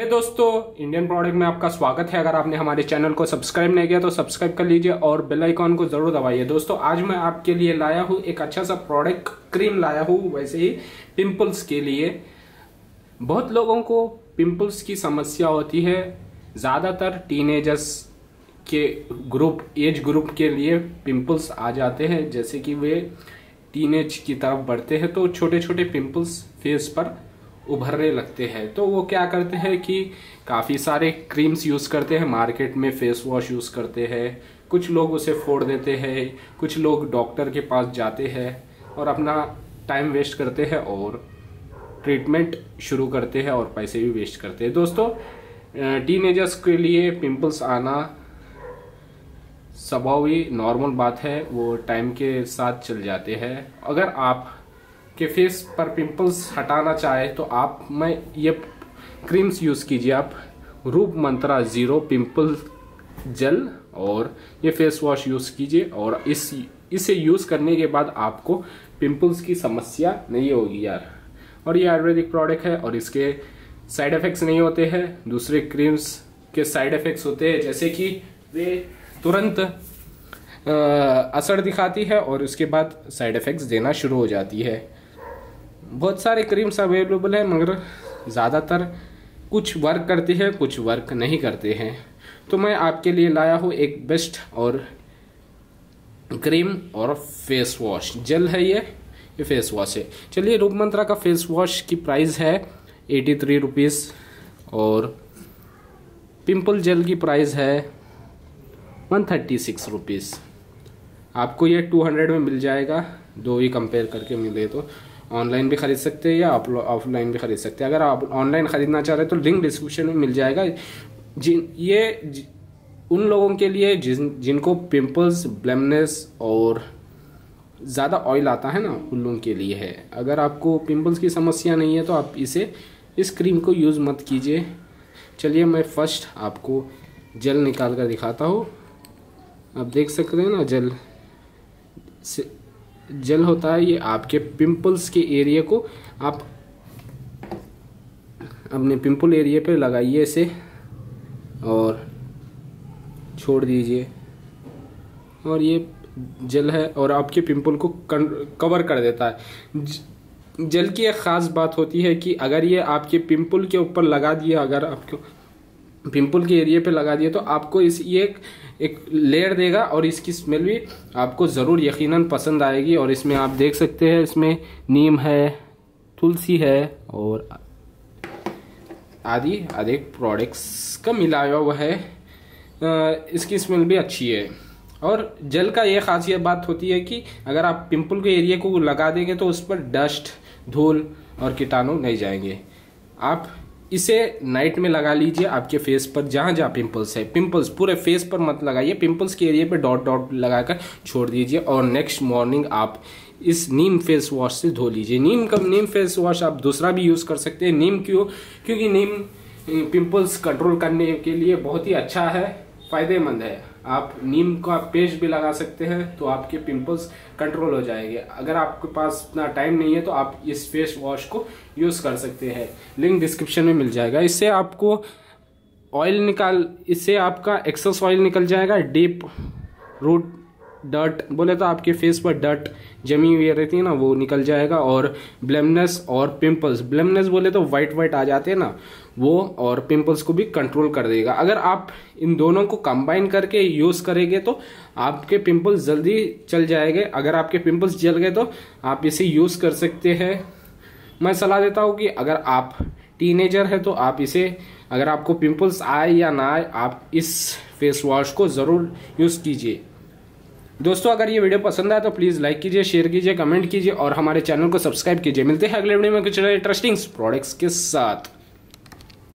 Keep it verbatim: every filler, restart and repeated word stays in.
हे दोस्तों, Indian product में आपका स्वागत है। अगर आपने हमारे चैनल को सब्सक्राइब नहीं किया तो सब्सक्राइब कर लीजिए और बेल आइकॉन को जरूर दबाइए। दोस्तों, आज मैं आपके लिए लाया हूँ एक अच्छा सा प्रोडक्ट, क्रीम लाया हूँ वैसे ही पिंपल्स के लिए। बहुत लोगों को पिंपल्स की समस्या होती है, ज़्यादातर टीनेजर्स के ग्रुप एज ग्रुप के लिए पिंपल्स आ जाते हैं। जैसे कि वे टीनेज की तरफ बढ़ते हैं तो छोटे छोटे पिंपल्स फेस पर उभरने लगते हैं। तो वो क्या करते हैं कि काफ़ी सारे क्रीम्स यूज़ करते हैं, मार्केट में फेस वॉश यूज़ करते हैं, कुछ लोग उसे फोड़ देते हैं, कुछ लोग डॉक्टर के पास जाते हैं और अपना टाइम वेस्ट करते हैं और ट्रीटमेंट शुरू करते हैं और पैसे भी वेस्ट करते हैं। दोस्तों, टीनेजर्स के लिए पिंपल्स आना स्वाभाविक नॉर्मल बात है, वो टाइम के साथ चल जाते हैं। अगर आप के फेस पर पिंपल्स हटाना चाहे तो आप मैं ये क्रीम्स यूज़ कीजिए। आप रूप मंत्रा ज़ीरो पिंपल जेल और ये फेस वॉश यूज़ कीजिए और इस इसे यूज़ करने के बाद आपको पिंपल्स की समस्या नहीं होगी यार। और ये आयुर्वेदिक प्रोडक्ट है और इसके साइड इफ़ेक्ट्स नहीं होते हैं। दूसरे क्रीम्स के साइड इफ़ेक्ट्स होते हैं, जैसे कि वे तुरंत असर दिखाती है और उसके बाद साइड इफ़ेक्ट्स देना शुरू हो जाती है। बहुत सारे क्रीम्स अवेलेबल हैं मगर ज़्यादातर कुछ वर्क करती है, कुछ वर्क नहीं करते हैं। तो मैं आपके लिए लाया हूँ एक बेस्ट और क्रीम और फेस वॉश जेल है। ये ये फेस वॉश है। चलिए, रूप मंत्रा का फेस वॉश की प्राइस है एटी थ्री रुपीज़ और पिंपल जेल की प्राइस है वन थर्टी सिक्स रुपीज़। आपको ये टू हंड्रेड में मिल जाएगा, दो ही कंपेयर करके मिले तो। ऑनलाइन भी खरीद सकते हैं या आप ऑफलाइन भी खरीद सकते हैं। अगर आप ऑनलाइन ख़रीदना चाह रहे हैं तो लिंक डिस्क्रिप्शन में मिल जाएगा। जिन ये ज, उन लोगों के लिए जिन जिनको पिंपल्स, ब्लैमनेस और ज़्यादा ऑयल आता है ना, उन लोगों के लिए है। अगर आपको पिंपल्स की समस्या नहीं है तो आप इसे इस क्रीम को यूज़ मत कीजिए। चलिए, मैं फ़र्स्ट आपको जेल निकाल कर दिखाता हूँ। आप देख सकते हैं ना, जेल से जेल होता है ये। आपके पिंपल्स के एरिया को आप अपने पिंपल एरिया पे लगाइए इसे और छोड़ दीजिए। और ये जेल है और आपके पिंपल को कवर कर देता है। जेल की एक ख़ास बात होती है कि अगर ये आपके पिंपल के ऊपर लगा दिया, अगर आपको पिंपल के एरिया पे लगा दिए तो आपको इस ये एक, एक लेयर देगा और इसकी स्मेल भी आपको ज़रूर यकीनन पसंद आएगी। और इसमें आप देख सकते हैं, इसमें नीम है, तुलसी है और आदि अधिक प्रोडक्ट्स का मिलाया हुआ है। इसकी स्मेल भी अच्छी है। और जेल का ये खासियत बात होती है कि अगर आप पिंपल के एरिया को लगा देंगे तो उस पर डस्ट, धूल और कीटाणु नहीं जाएंगे। आप इसे नाइट में लगा लीजिए आपके फेस पर, जहाँ जहाँ पिंपल्स है। पिंपल्स पूरे फेस पर मत लगाइए, पिंपल्स के एरिया पे डॉट डॉट लगाकर छोड़ दीजिए और नेक्स्ट मॉर्निंग आप इस नीम फेस वॉश से धो लीजिए। नीम का नीम फेस वॉश आप दूसरा भी यूज़ कर सकते हैं। नीम क्यों? क्योंकि नीम पिंपल्स कंट्रोल करने के लिए बहुत ही अच्छा है, फ़ायदेमंद है। आप नीम का पेस्ट भी लगा सकते हैं तो आपके पिंपल्स कंट्रोल हो जाएंगे। अगर आपके पास इतना टाइम नहीं है तो आप इस फेस वॉश को यूज़ कर सकते हैं, लिंक डिस्क्रिप्शन में मिल जाएगा। इससे आपको ऑयल निकाल इससे आपका एक्सेस ऑयल निकल जाएगा। डीप रूट डर्ट बोले तो आपके फेस पर डर्ट जमी हुई रहती है ना, वो निकल जाएगा। और ब्लैमनेस और पिंपल्स, ब्लैमनेस बोले तो वाइट वाइट आ जाते हैं ना, वो और पिंपल्स को भी कंट्रोल कर देगा। अगर आप इन दोनों को कंबाइन करके यूज़ करेंगे तो आपके पिंपल्स जल्दी चल जाएंगे। अगर आपके पिंपल्स जल गए तो आप इसे यूज़ कर सकते हैं। मैं सलाह देता हूँ कि अगर आप टीनेजर है तो आप इसे, अगर आपको पिंपल्स आए या ना आए, आप इस फेस वॉश को ज़रूर यूज़ कीजिए। दोस्तों, अगर ये वीडियो पसंद आया तो प्लीज़ लाइक कीजिए, शेयर कीजिए, कमेंट कीजिए और हमारे चैनल को सब्सक्राइब कीजिए। मिलते हैं अगले वीडियो में कुछ इंटरेस्टिंग प्रोडक्ट्स के साथ।